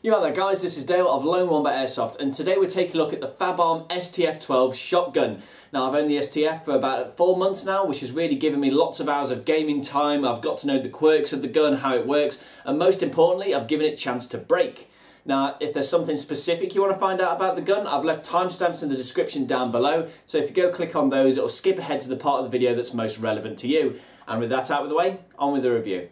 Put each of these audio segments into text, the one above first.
You out there guys, this is Dale of Lone Wombat Airsoft, and today we're taking a look at the Fabarm STF-12 shotgun. Now I've owned the STF for about 4 months now, which has really given me lots of hours of gaming time. I've got to know the quirks of the gun, how it works, and most importantly I've given it a chance to break. Now if there's something specific you want to find out about the gun, I've left timestamps in the description down below, so if you go click on those it'll skip ahead to the part of the video that's most relevant to you. And with that out of the way, on with the review.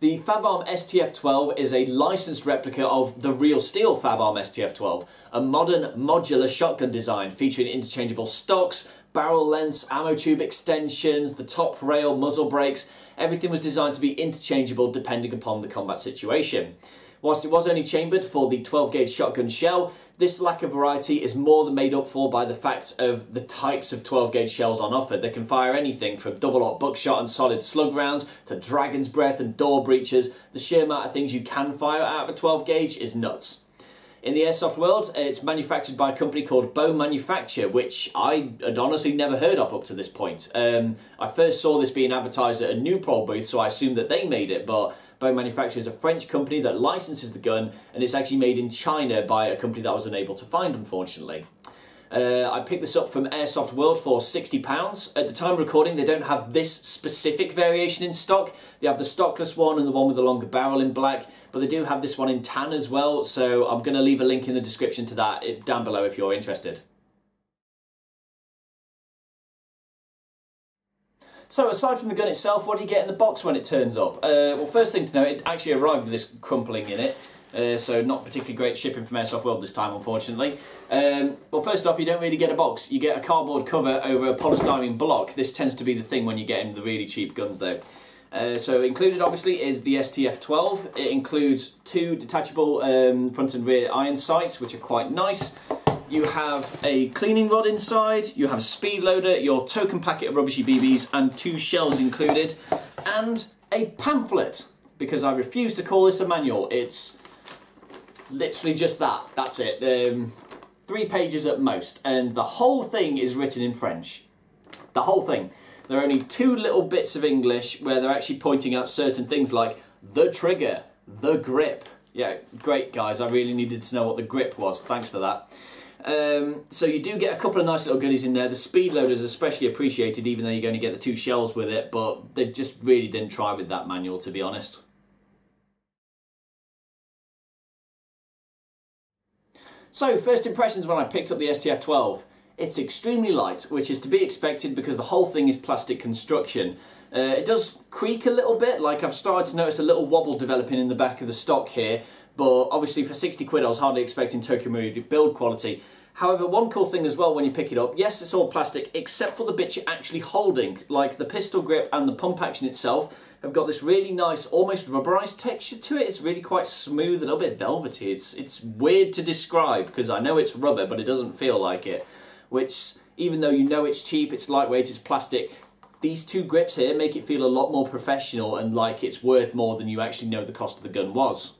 The Fabarm STF-12 is a licensed replica of the real steel Fabarm STF-12, a modern modular shotgun design featuring interchangeable stocks, barrel lengths, ammo tube extensions, the top rail, muzzle brakes. Everything was designed to be interchangeable depending upon the combat situation. Whilst it was only chambered for the 12 gauge shotgun shell, this lack of variety is more than made up for by the fact of the types of 12 gauge shells on offer. They can fire anything from double-aught buckshot and solid slug rounds to dragon's breath and door breachers. The sheer amount of things you can fire out of a 12 gauge is nuts. In the airsoft world, it's manufactured by a company called Bo Manufacture, which I had honestly never heard of up to this point. I first saw this being advertised at a Newport booth, so I assumed that they made it, but Bo Manufacture is a French company that licenses the gun, and it's actually made in China by a company that I was unable to find, unfortunately. I picked this up from Airsoft World for £60. At the time of recording, they don't have this specific variation in stock. They have the stockless one and the one with the longer barrel in black, but they do have this one in tan as well, so I'm going to leave a link in the description to that down below if you're interested. So aside from the gun itself, what do you get in the box when it turns up? Well, first thing to know, it actually arrived with this crumpling in it. So not particularly great shipping from Airsoft World this time, unfortunately. Well, first off, you don't really get a box. You get a cardboard cover over a polystyrene block. This tends to be the thing when you get in the really cheap guns, though. So included, obviously, is the STF-12. It includes two detachable front and rear iron sights, which are quite nice. You have a cleaning rod inside, you have a speed loader, your token packet of rubbishy BBs, and two shells included, and a pamphlet, because I refuse to call this a manual. It's literally just that, that's it. 3 pages at most, and the whole thing is written in French. The whole thing. There are only two little bits of English where they're actually pointing out certain things like the trigger, the grip. Yeah, great guys, I really needed to know what the grip was, thanks for that. So you do get a couple of nice little goodies in there. The speed loader is especially appreciated, even though you're going to get the two shells with it, but they just really didn't try with that manual, to be honest. So first impressions when I picked up the STF-12. It's extremely light, which is to be expected because the whole thing is plastic construction. It does creak a little bit, like I've started to notice a little wobble developing in the back of the stock here. But obviously for 60 quid I was hardly expecting Tokyo Marui build quality. However, one cool thing as well when you pick it up, yes it's all plastic except for the bits you're actually holding, like the pistol grip and the pump action itself have got this really nice almost rubberized texture to it. It's really quite smooth, a little bit velvety. It's weird to describe because I know it's rubber but it doesn't feel like it. Which, even though you know it's cheap, it's lightweight, it's plastic, these two grips here make it feel a lot more professional and like it's worth more than you actually know the cost of the gun was.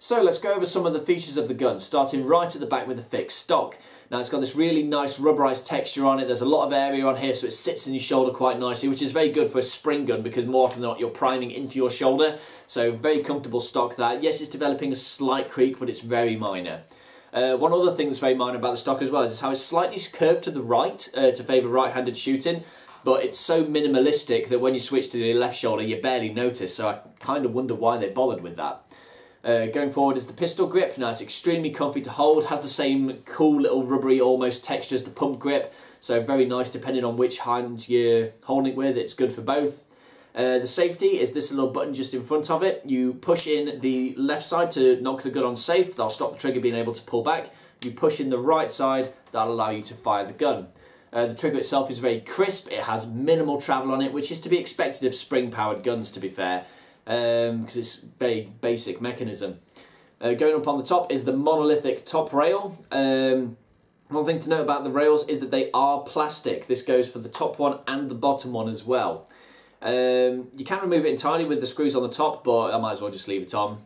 So let's go over some of the features of the gun, starting right at the back with a fixed stock. Now it's got this really nice rubberized texture on it, there's a lot of area on here so it sits in your shoulder quite nicely, which is very good for a spring gun because more often than not you're priming into your shoulder, so very comfortable stock that. Yes, it's developing a slight creak but it's very minor. One other thing that's very minor about the stock as well is how it's slightly curved to the right to favour right-handed shooting, but it's so minimalistic that when you switch to the left shoulder you barely notice, so I kind of wonder why they bothered with that. Going forward is the pistol grip. Now it's extremely comfy to hold, has the same cool little rubbery almost texture as the pump grip, so very nice depending on which hand you're holding it with, it's good for both. The safety is this little button just in front of it. You push in the left side to knock the gun on safe, that'll stop the trigger being able to pull back. You push in the right side, that'll allow you to fire the gun. The trigger itself is very crisp, it has minimal travel on it, which is to be expected of spring powered guns to be fair. Because it's very basic mechanism. Going up on the top is the monolithic top rail. One thing to note about the rails is that they are plastic. This goes for the top one and the bottom one as well. You can remove it entirely with the screws on the top, but I might as well just leave it on.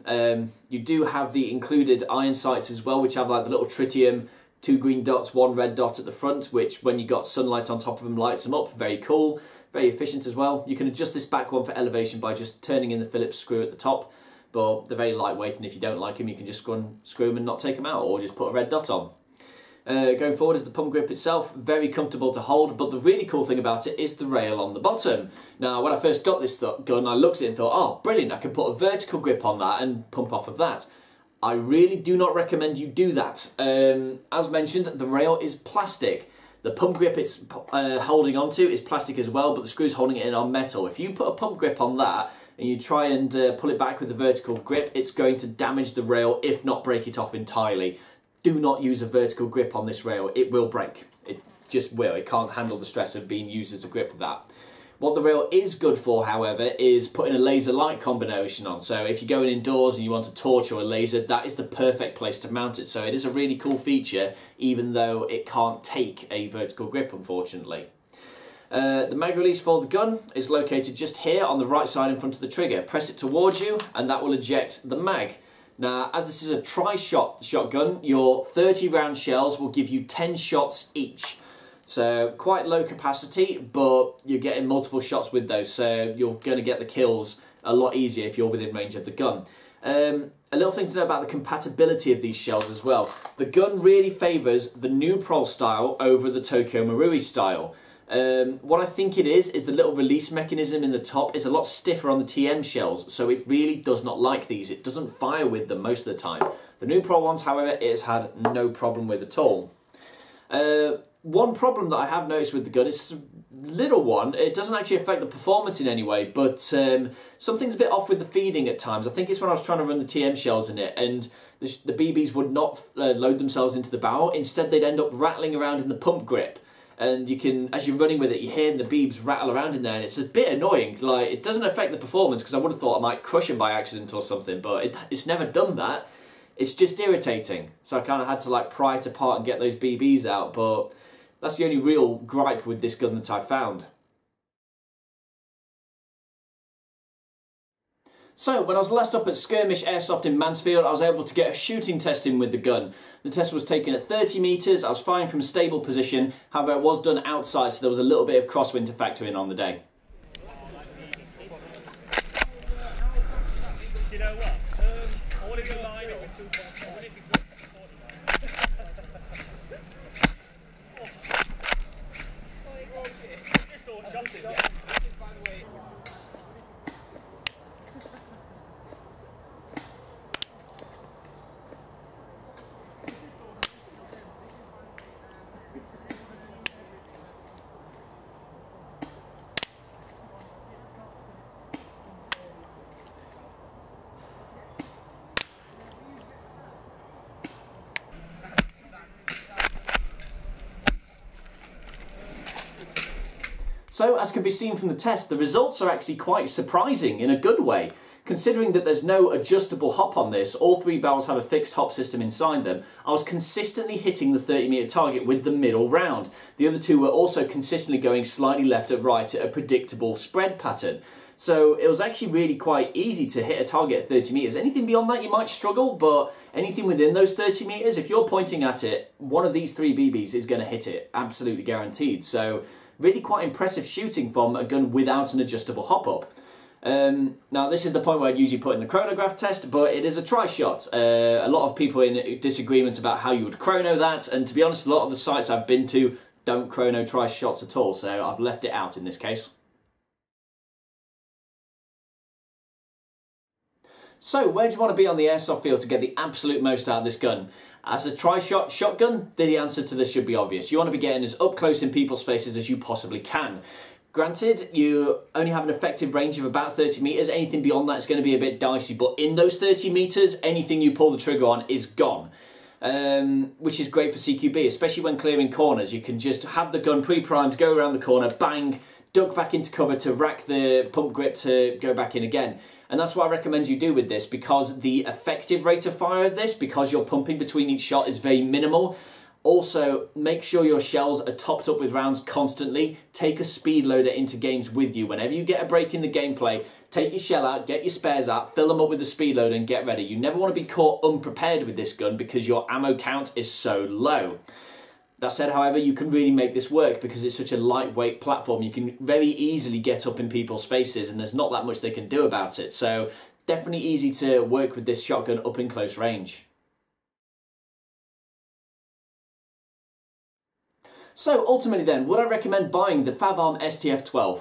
You do have the included iron sights as well, which have like the little tritium two green dots, one red dot at the front, which when you got sunlight on top of them lights them up. Very cool, very efficient as well. You can adjust this back one for elevation by just turning in the Phillips screw at the top, but they're very lightweight, and if you don't like them you can just screw them and not take them out, or just put a red dot on. Going forward is the pump grip itself, very comfortable to hold, but the really cool thing about it is the rail on the bottom. Now when I first got this gun I looked at it and thought, oh brilliant, I can put a vertical grip on that and pump off of that. I really do not recommend you do that. As mentioned, the rail is plastic. The pump grip it's holding onto is plastic as well, but the screws holding it in are metal. If you put a pump grip on that and you try and pull it back with the vertical grip, it's going to damage the rail, if not break it off entirely. Do not use a vertical grip on this rail, it will break. It just will, it can't handle the stress of being used as a grip with that. What the rail is good for, however, is putting a laser light combination on. So if you're going indoors and you want a torch or a laser, that is the perfect place to mount it. So it is a really cool feature, even though it can't take a vertical grip, unfortunately. The mag release for the gun is located just here on the right side in front of the trigger. Press it towards you and that will eject the mag. Now, as this is a tri-shot shotgun, your 30 round shells will give you 10 shots each. So quite low capacity, but you're getting multiple shots with those, so you're going to get the kills a lot easier if you're within range of the gun. A little thing to know about the compatibility of these shells as well. The gun really favours the New Prol style over the Tokyo Marui style. What I think it is the little release mechanism in the top is a lot stiffer on the TM shells, so it really does not like these. It doesn't fire with them most of the time. The New Prol ones, however, it has had no problem with at all. One problem that I have noticed with the gun is a little one. It doesn't actually affect the performance in any way, but something's a bit off with the feeding at times. I think it's when I was trying to run the TM shells in it, and the BBs would not load themselves into the barrel. Instead, they'd end up rattling around in the pump grip. And you can, as you're running with it, you're hearing the beebs rattle around in there, and it's a bit annoying. Like, it doesn't affect the performance, because I would have thought I might crush him by accident or something, but it's never done that. It's just irritating. So I kind of had to, like, pry it apart and get those BBs out, but that's the only real gripe with this gun that I found. So, when I was last up at Skirmish Airsoft in Mansfield, I was able to get a shooting test in with the gun. The test was taken at 30 metres, I was firing from a stable position, however it was done outside, so there was a little bit of crosswind to factor in on the day. So, as can be seen from the test, the results are actually quite surprising in a good way. Considering that there's no adjustable hop on this, all three barrels have a fixed hop system inside them, I was consistently hitting the 30-metre target with the middle round. The other two were also consistently going slightly left or right at a predictable spread pattern. So it was actually really quite easy to hit a target at 30 metres. Anything beyond that you might struggle, but anything within those 30 metres, if you're pointing at it, one of these three BBs is going to hit it, absolutely guaranteed. So really quite impressive shooting from a gun without an adjustable hop-up. Now this is the point where I'd usually put in the chronograph test, but it is a tri-shot. A lot of people in disagreements about how you would chrono that, and to be honest, a lot of the sites I've been to don't chrono tri-shots at all, so I've left it out in this case. So, where do you want to be on the airsoft field to get the absolute most out of this gun? As a tri-shot shotgun, the answer to this should be obvious. You want to be getting as up close in people's faces as you possibly can. Granted, you only have an effective range of about 30 metres. Anything beyond that is going to be a bit dicey, but in those 30 metres, anything you pull the trigger on is gone. Which is great for CQB, especially when clearing corners. You can just have the gun pre-primed, go around the corner, bang, duck back into cover to rack the pump grip to go back in again. And that's what I recommend you do with this, because the effective rate of fire of this, because you're pumping between each shot, is very minimal. Also, make sure your shells are topped up with rounds constantly. Take a speed loader into games with you. Whenever you get a break in the gameplay, take your shell out, get your spares out, fill them up with the speed loader and get ready. You never want to be caught unprepared with this gun because your ammo count is so low. That said, however, you can really make this work because it's such a lightweight platform. You can very easily get up in people's faces and there's not that much they can do about it. So definitely easy to work with this shotgun up in close range. So ultimately then, would I recommend buying the Fabarm STF-12?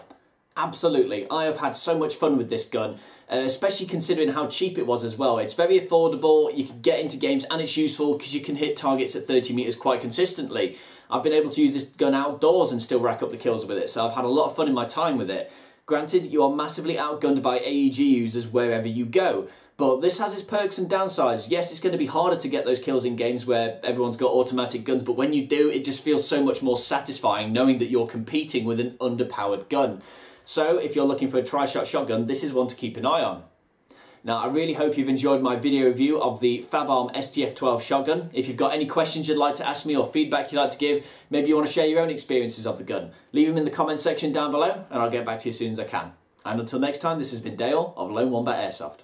Absolutely. I have had so much fun with this gun, especially considering how cheap it was as well. It's very affordable, you can get into games, and it's useful because you can hit targets at 30 meters quite consistently. I've been able to use this gun outdoors and still rack up the kills with it, so I've had a lot of fun in my time with it. Granted, you are massively outgunned by AEG users wherever you go, but this has its perks and downsides. Yes, it's going to be harder to get those kills in games where everyone's got automatic guns, but when you do, it just feels so much more satisfying knowing that you're competing with an underpowered gun. So if you're looking for a tri-shot shotgun, this is one to keep an eye on. Now, I really hope you've enjoyed my video review of the Fabarm STF-12 shotgun. If you've got any questions you'd like to ask me or feedback you'd like to give, maybe you want to share your own experiences of the gun, leave them in the comment section down below and I'll get back to you as soon as I can. And until next time, this has been Dale of Lone Wombat Airsoft.